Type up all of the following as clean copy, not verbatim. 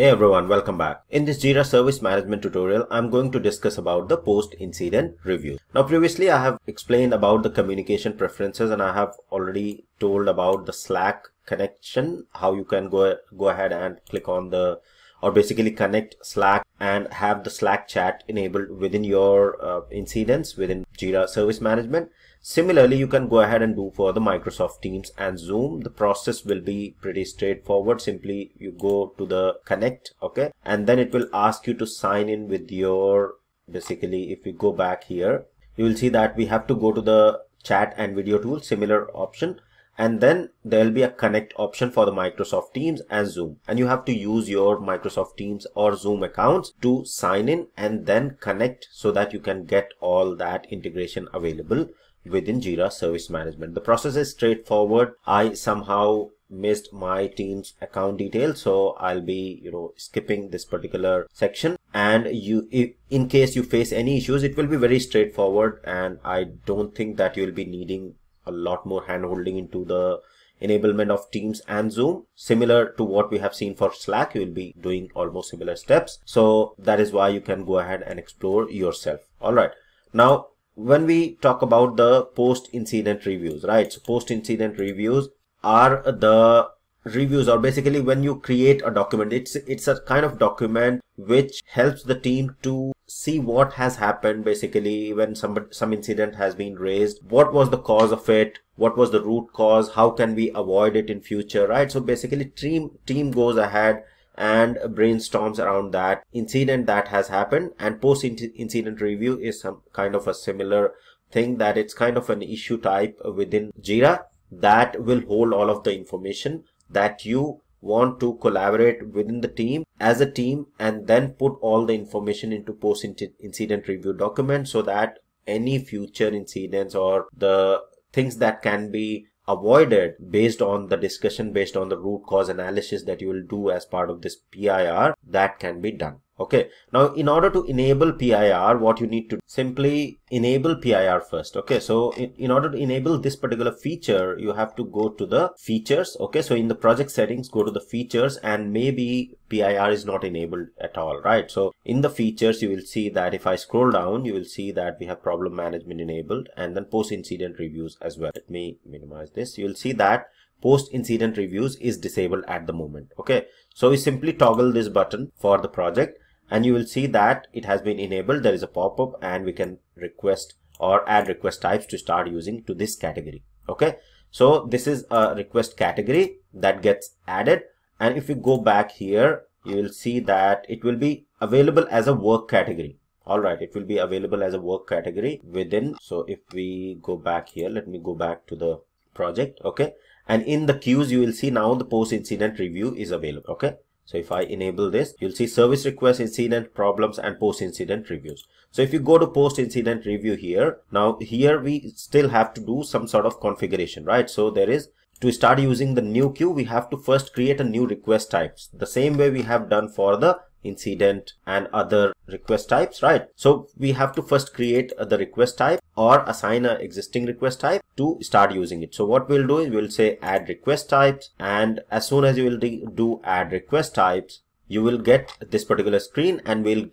Hey everyone, welcome back. In this Jira Service Management tutorial, I'm going to discuss about the post-incident review. Now previously I have explained about the communication preferences and I have already told about the Slack connection, how you can go ahead and click on the, or basically connect Slack and have the Slack chat enabled within your incidents within Jira Service Management. Similarly, you can go ahead and do for the Microsoft Teams and Zoom. The process will be pretty straightforward. Simply you go to the connect, okay, and then it will ask you to sign in with your, basically if you go back here, you will see that we have to go to the chat and video tool, similar option. And then there will be a connect option for the Microsoft Teams and Zoom. And you have to use your Microsoft Teams or Zoom accounts to sign in and then connect so that you can get all that integration available within Jira Service Management. The process is straightforward. I somehow missed my Teams account details, so I'll be, skipping this particular section. And in case you face any issues, it will be very straightforward. And I don't think that you'll be needing a lot more hand-holding into the enablement of Teams and Zoom. Similar to what we have seen for Slack, you will be doing almost similar steps. So that is why you can go ahead and explore yourself. All right. Now, when we talk about the post-incident reviews, right? So post-incident reviews are the reviews, or basically when you create a document, it's a kind of document which helps the team to see what has happened, basically when some incident has been raised, what was the cause of it, what was the root cause, how can we avoid it in future, right? So basically team goes ahead and brainstorms around that incident that has happened, and post-incident review is some kind of a similar thing, that it's kind of an issue type within Jira that will hold all of the information that you want to collaborate within the team as a team, and then put all the information into post-incident review document so that any future incidents or the things that can be avoided based on the discussion, based on the root cause analysis that you will do as part of this PIR, that can be done. Okay. Now, in order to enable PIR, what you need to simply enable PIR first. Okay. So in order to enable this particular feature, you have to go to the features. Okay. So in the project settings, go to the features, and maybe PIR is not enabled at all, right? So in the features, you will see that if I scroll down, you will see that we have problem management enabled and then post-incident reviews as well. Let me minimize this. You will see that post-incident reviews is disabled at the moment. Okay. So we simply toggle this button for the project, and you will see that it has been enabled. There is a pop-up and we can request or add request types to start using to this category. Okay. So this is a request category that gets added. And if you go back here, you will see that it will be available as a work category. All right. It will be available as a work category within. So if we go back here, let me go back to the project. Okay. And in the queues, you will see now the post-incident review is available. Okay. So if I enable this, you'll see service requests, incident problems, and post-incident reviews. So if you go to post-incident review here, now here we still have to do some sort of configuration, right? So there is, to start using the new queue, we have to first create a new request types, the same way we have done for the incident and other request types, right? So we have to first create the request type or assign an existing request type to start using it. So what we'll do is we'll say add request types, and as soon as you will do add request types, you will get this particular screen, and we'll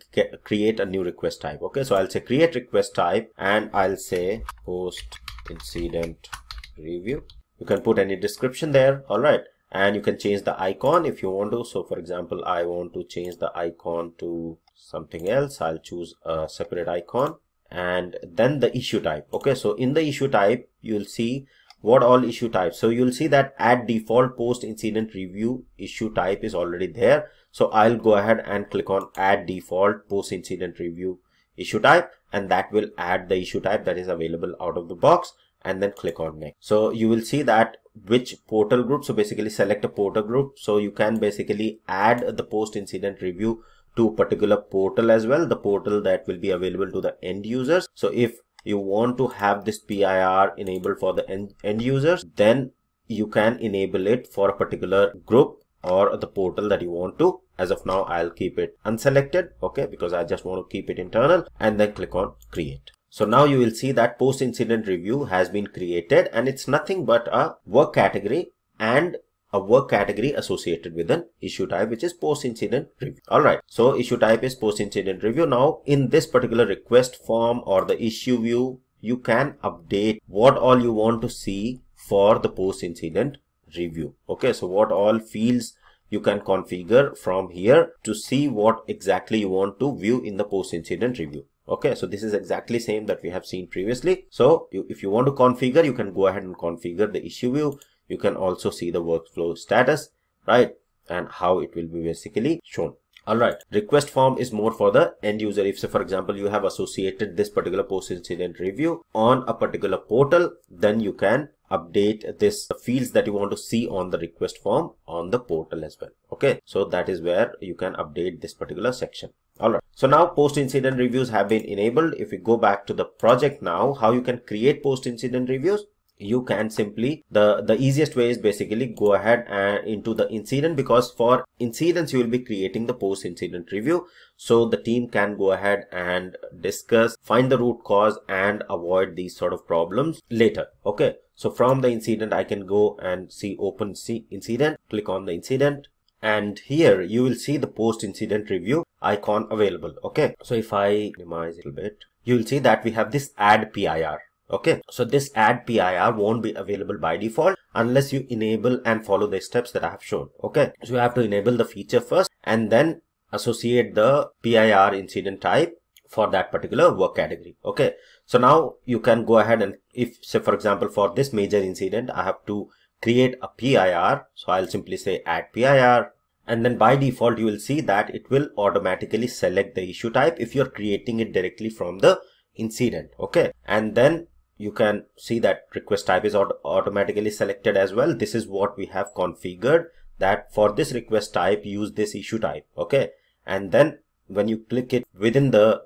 create a new request type. Okay, so I'll say create request type, and I'll say post incident review. You can put any description there. All right. And you can change the icon if you want to. So for example, I want to change the icon to something else. I'll choose a separate icon, and then the issue type. Okay. So in the issue type, you'll see what all issue types. So you'll see that at default post incident review issue type is already there. So I'll go ahead and click on add default post incident review issue type, and that will add the issue type that is available out of the box, and then click on next. So you will see that which portal group. So basically select a portal group. So you can basically add the post incident review to a particular portal as well, the portal that will be available to the end users. So if you want to have this PIR enabled for the end users, then you can enable it for a particular group or the portal that you want to. As of now, I'll keep it unselected. Okay, because I just want to keep it internal, and then click on create. So now you will see that post-incident review has been created, and it's nothing but a work category and a work category associated with an issue type, which is post-incident review. Alright, so issue type is post-incident review. Now, in this particular request form or the issue view, you can update what all you want to see for the post-incident review. Okay, so what all fields you can configure from here to see what exactly you want to view in the post-incident review. Okay, so this is exactly same that we have seen previously. So if you want to configure, you can go ahead and configure the issue view. You can also see the workflow status, right? And how it will be basically shown. Alright, request form is more for the end user. If say, for example, you have associated this particular post-incident review on a particular portal, then you can update this fields that you want to see on the request form on the portal as well. Okay, so that is where you can update this particular section. Alright, so now post-incident reviews have been enabled. If you go back to the project now, how you can create post-incident reviews? You can simply, the easiest way is basically go ahead and into the incident, because for incidents you will be creating the post-incident review. So the team can go ahead and discuss, find the root cause and avoid these sort of problems later. Okay, so from the incident I can go and see open incident, click on the incident, and here you will see the post-incident review icon available. Okay, so if I minimize it a little bit, you will see that we have this add PIR. Okay, so this add PIR won't be available by default unless you enable and follow the steps that I have shown. Okay, so you have to enable the feature first and then associate the PIR incident type for that particular work category. Okay, so now you can go ahead and if say for example for this major incident I have to create a PIR, so I'll simply say add PIR, and then by default you will see that it will automatically select the issue type if you're creating it directly from the incident. Okay, and then you can see that request type is automatically selected as well. This is what we have configured, that for this request type use this issue type. Okay, and then when you click it within the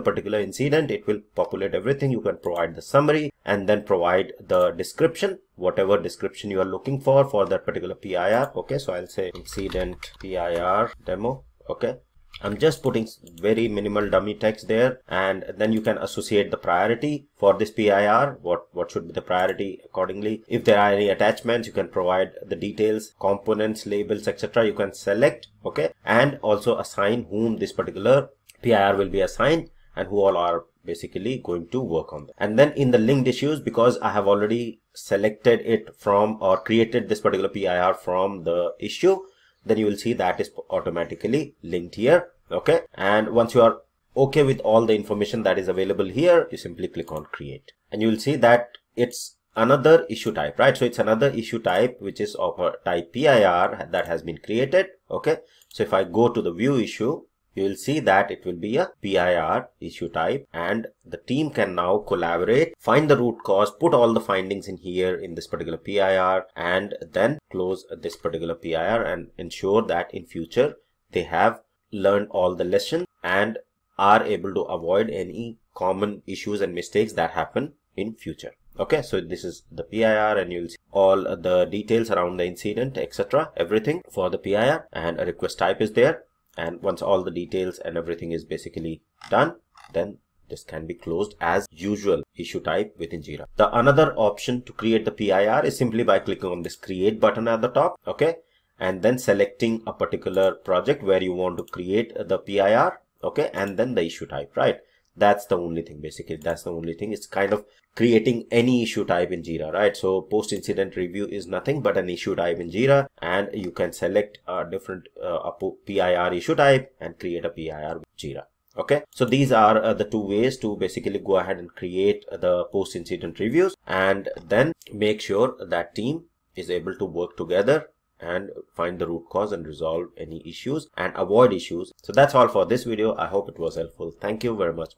particular incident, it will populate everything. You can provide the summary and then provide the description, whatever description you are looking for that particular PIR. Okay, so I'll say incident PIR demo. Okay, I'm just putting very minimal dummy text there, and then you can associate the priority for this PIR, what should be the priority accordingly. If there are any attachments, you can provide the details, components, labels, etc. You can select, okay, and also assign whom this particular PIR will be assigned and who all are basically going to work on that. And then in the linked issues, because I have already selected it from or created this particular PIR from the issue, then you will see that is automatically linked here. Okay, and once you are okay with all the information that is available here, you simply click on create, and you will see that it's another issue type, right? So it's another issue type which is of a type PIR that has been created. Okay, so if I go to the view issue, you will see that it will be a PIR issue type, and the team can now collaborate, find the root cause, put all the findings in here in this particular PIR, and then close this particular PIR and ensure that in future they have learned all the lessons and are able to avoid any common issues and mistakes that happen in future. Okay, so this is the PIR, and you'll see all the details around the incident, etc., everything for the PIR, and a request type is there. And once all the details and everything is basically done, then this can be closed as usual issue type within Jira. The another option to create the PIR is simply by clicking on this create button at the top. Okay, and then selecting a particular project where you want to create the PIR. Okay, and then the issue type, right? That's the only thing basically. That's the only thing. It's kind of creating any issue type in Jira, right? So post-incident review is nothing but an issue type in Jira, and you can select a different PIR issue type and create a PIR with Jira. Okay, so these are the two ways to basically go ahead and create the post-incident reviews, and then make sure that team is able to work together and find the root cause and resolve any issues and avoid issues. So that's all for this video. I hope it was helpful. Thank you very much.